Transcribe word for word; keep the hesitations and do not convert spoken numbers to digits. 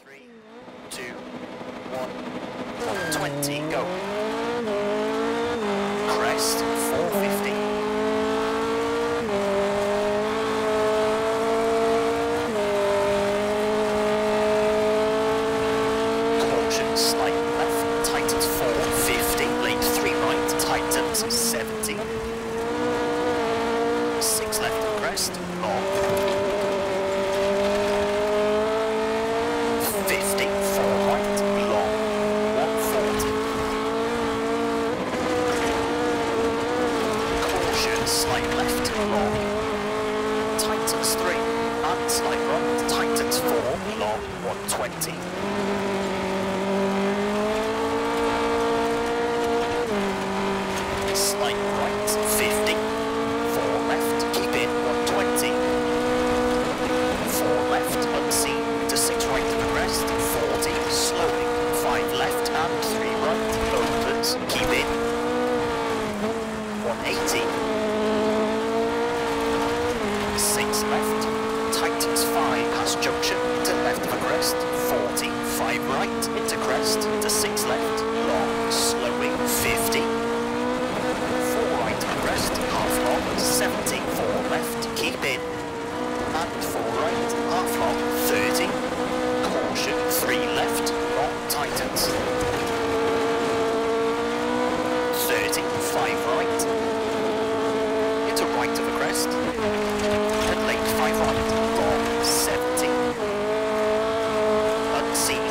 Three, two, one, one twenty, go. Crest, four fifty. Caution, slight left, tightens four fifty, late three right, tightens seventy. Six left and crest, long. Slight left, long. Tightens three, and slight right. Tightens four, long, one twenty. Slight right, fifty. four left, keep in, one twenty. four left, unseen, to six right to the crest, forty, slowing. five left and three right, opens, keep in, one eighty. six left, tightens five past junction, to left of a crest, forty, five right, into crest, to six left, long, slowing, fifty, four right of a crest, half long, seventy, four left, keep in, and four right, half long, thirty, caution, three left, long, tightens, thirty, five right, to right of a crest, and late five right, long, seventy, unseen,